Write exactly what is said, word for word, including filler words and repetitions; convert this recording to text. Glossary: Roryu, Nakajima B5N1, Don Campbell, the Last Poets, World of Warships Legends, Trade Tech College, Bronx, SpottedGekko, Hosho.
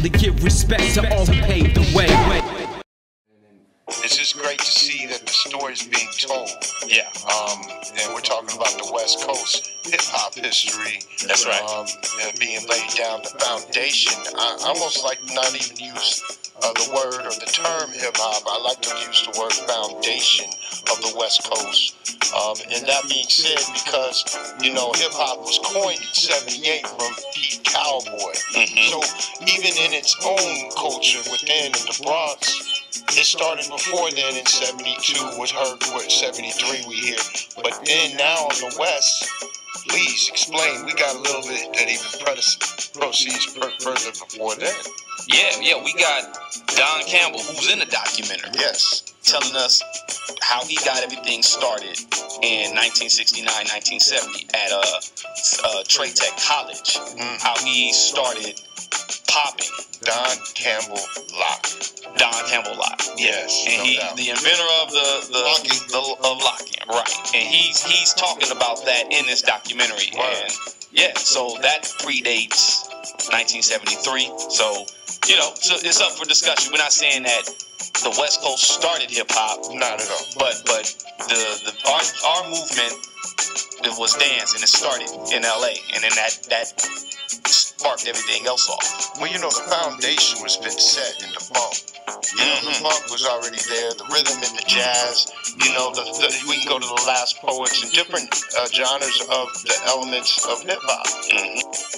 time to give respect to all who paved the way. It's just great to see that the story's being told. Yeah. Um, and we're talking about the West Coast hip-hop history. That's right. Um, and being laid down, the foundation. I almost like not even use uh, the word or the term hip-hop. I like to use the word foundation of the West Coast. Um, and that being said, because, you know, hip-hop was coined in seventy-eight from the cowboy. Mm-hmm. So even in its own culture within the Bronx, it started before then in seventy-two, was heard, what, seventy-three we hear. But then now in the West, please explain. We got a little bit that even proceeds further before then. Yeah, yeah, we got Don Campbell, who's in the documentary. Yes. Telling us how he got everything started in nineteen sixty-nine, nineteen seventy at uh, uh, Trade Tech College. Mm. How he started popping. Don Campbell Lock. Don Campbell Lock. Yes. And no he, doubt. the inventor of the the, the of locking, right? And he's he's talking about that in this documentary. Wow. And yeah, so that predates nineteen seventy-three. So you know, so it's up for discussion. We're not saying that the West Coast started hip hop. Not at all. But but the the our our movement, it was dance, and it started in L A, and then that that. sparked everything else off. Well, you know, the foundation was been set in the funk. You know, the funk was already there, the rhythm and the jazz. You know, the, the, we can go to the Last Poets and different uh, genres of the elements of hip hop. Mm-hmm.